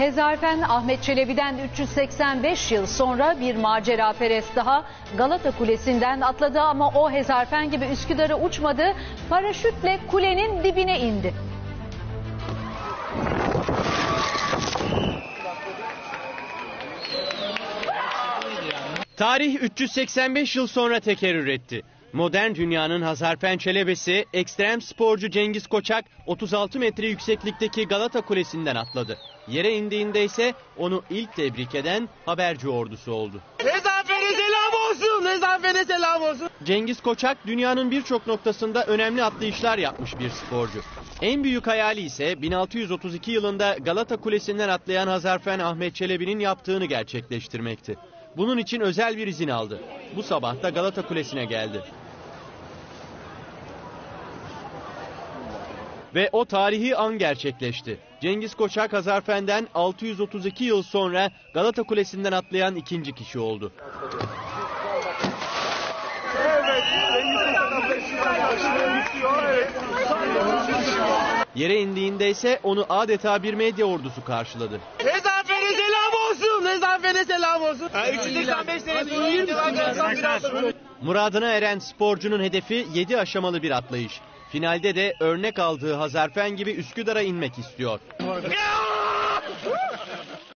Tezarifen Ahmet Çelebi'den 385 yıl sonra bir maceraperest daha Galata Kulesi'nden atladı ama o hezarfen gibi Üsküdar'a uçmadı, paraşütle kulenin dibine indi. Tarih 385 yıl sonra tekerrür etti. Modern dünyanın Hazarfen Çelebesi, ekstrem sporcu Cengiz Koçak 36 metre yükseklikteki Galata Kulesi'nden atladı. Yere indiğinde ise onu ilk tebrik eden haberci ordusu oldu. Hezarfen'e selam olsun! Hezarfen'e selam olsun! Cengiz Koçak dünyanın birçok noktasında önemli atlayışlar yapmış bir sporcu. En büyük hayali ise 1632 yılında Galata Kulesi'nden atlayan Hazarfen Ahmet Çelebi'nin yaptığını gerçekleştirmekti. Bunun için özel bir izin aldı. Bu sabah da Galata Kulesi'ne geldi. Ve o tarihi an gerçekleşti. Cengiz Koçak Hazarfen'den 632 yıl sonra Galata Kulesi'nden atlayan ikinci kişi oldu. Yere indiğinde ise onu adeta bir medya ordusu karşıladı. Hezarfen'e selam olsun. Muradına eren sporcunun hedefi 7 aşamalı bir atlayış. Finalde de örnek aldığı Hazarfen gibi Üsküdar'a inmek istiyor.